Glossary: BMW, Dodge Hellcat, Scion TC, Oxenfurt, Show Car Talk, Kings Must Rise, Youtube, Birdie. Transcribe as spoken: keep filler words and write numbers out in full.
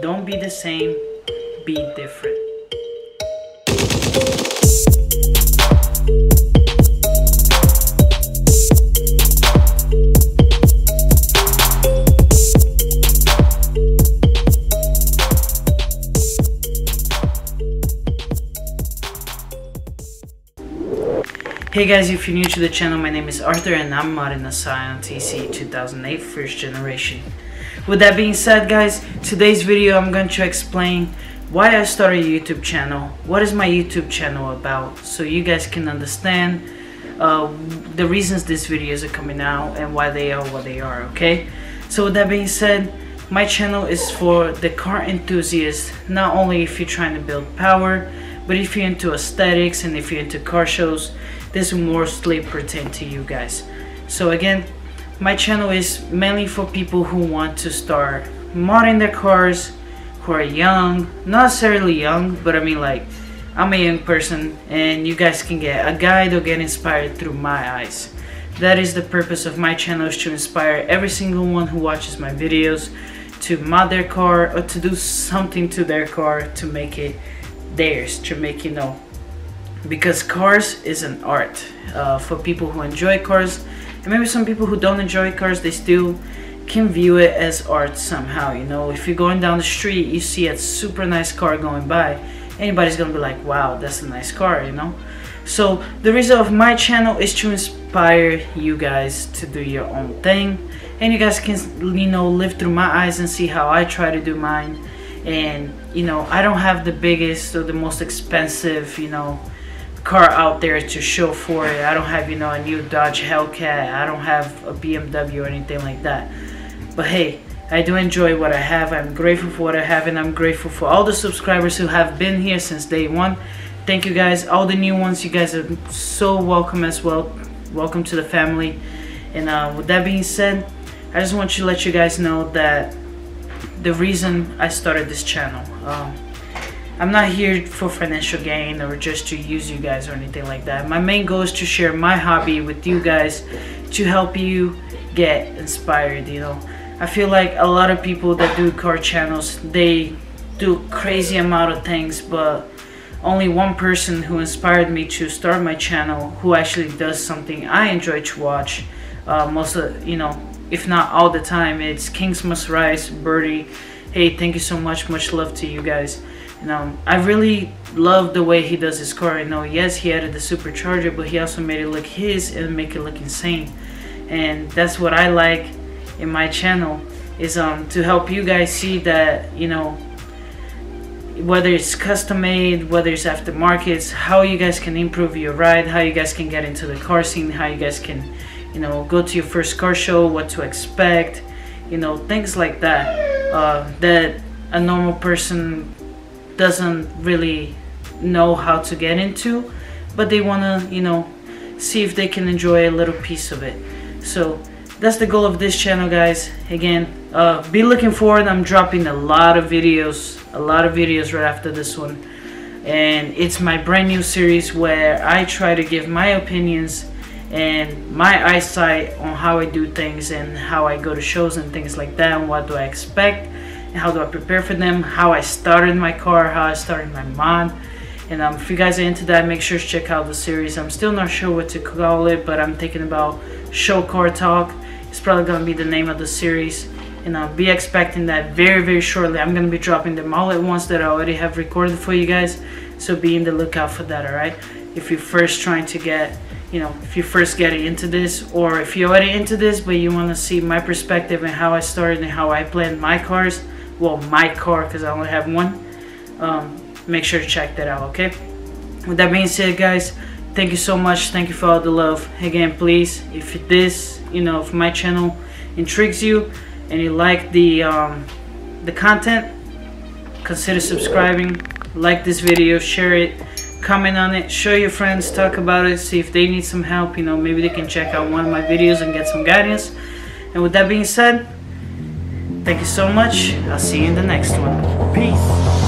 Don't be the same, be different. Hey guys, if you're new to the channel, my name is Arthur and I'm modding a Scion T C two thousand eight first generation. With that being said guys, today's video I'm going to explain why I started a YouTube channel, what is my YouTube channel about, so you guys can understand uh, the reasons these videos are coming out and why they are what they are, okay? So with that being said, my channel is for the car enthusiast, not only if you're trying to build power, but if you're into aesthetics and if you're into car shows, this will mostly pertain to you guys. So again, my channel is mainly for people who want to start modding their cars, who are young, not necessarily young, but I mean like, I'm a young person and you guys can get a guide or get inspired through my eyes. That is the purpose of my channel, is to inspire every single one who watches my videos to mod their car or to do something to their car to make it theirs, to make, you know, because cars is an art uh, for people who enjoy cars, and maybe some people who don't enjoy cars, they still can view it as art somehow. You know, if you're going down the street, you see a super nice car going by, anybody's gonna be like, wow, that's a nice car, you know. So the reason of my channel is to inspire you guys to do your own thing, and you guys can, you know, live through my eyes and see how I try to do mine. And you know, I don't have the biggest or the most expensive, you know, car out there to show for it. I don't have, you know, a new Dodge Hellcat, I don't have a B M W or anything like that, but hey, I do enjoy what I have. I'm grateful for what I have, and I'm grateful for all the subscribers who have been here since day one. Thank you guys, all the new ones, you guys are so welcome as well, welcome to the family. And uh, with that being said, I just want to let you guys know that the reason I started this channel, um, I'm not here for financial gain or just to use you guys or anything like that. My main goal is to share my hobby with you guys to help you get inspired, you know. I feel like a lot of people that do car channels, they do crazy amount of things, but only one person who inspired me to start my channel, who actually does something I enjoy to watch, uh, most of, you know, if not all the time, it's Kings Must Rise, Birdie. Hey, thank you so much, much love to you guys. You know, I really love the way he does his car. You know, yes, he added the supercharger, but he also made it look his and make it look insane. And that's what I like in my channel, is um to help you guys see that, you know, whether it's custom made, whether it's aftermarkets, how you guys can improve your ride, how you guys can get into the car scene, how you guys can, you know, go to your first car show, what to expect, you know, things like that, uh, that a normal person doesn't really know how to get into, but they want to, you know, see if they can enjoy a little piece of it. So that's the goal of this channel guys. Again, uh, be looking forward, I'm dropping a lot of videos a lot of videos right after this one, and it's my brand new series where I try to give my opinions and my eyesight on how I do things and how I go to shows and things like that, and what do I expect, how do I prepare for them, how I started my car, how I started my mod. And um, if you guys are into that, make sure to check out the series. I'm still not sure what to call it, but I'm thinking about Show Car Talk. It's probably going to be the name of the series, and I'll be expecting that very very shortly. I'm going to be dropping them all at once that I already have recorded for you guys, so be in the lookout for that, alright? If you're first trying to get, you know, if you're first getting into this, or if you're already into this but you want to see my perspective and how I started and how I planned my cars, well, my car, because I only have one, um, make sure to check that out, okay? With that being said guys, thank you so much, thank you for all the love. Again, please, if this, you know, if my channel intrigues you and you like the um, the content, consider subscribing, like this video, share it, comment on it, show your friends, talk about it, see if they need some help, you know, maybe they can check out one of my videos and get some guidance. And with that being said, thank you so much. I'll see you in the next one. Peace.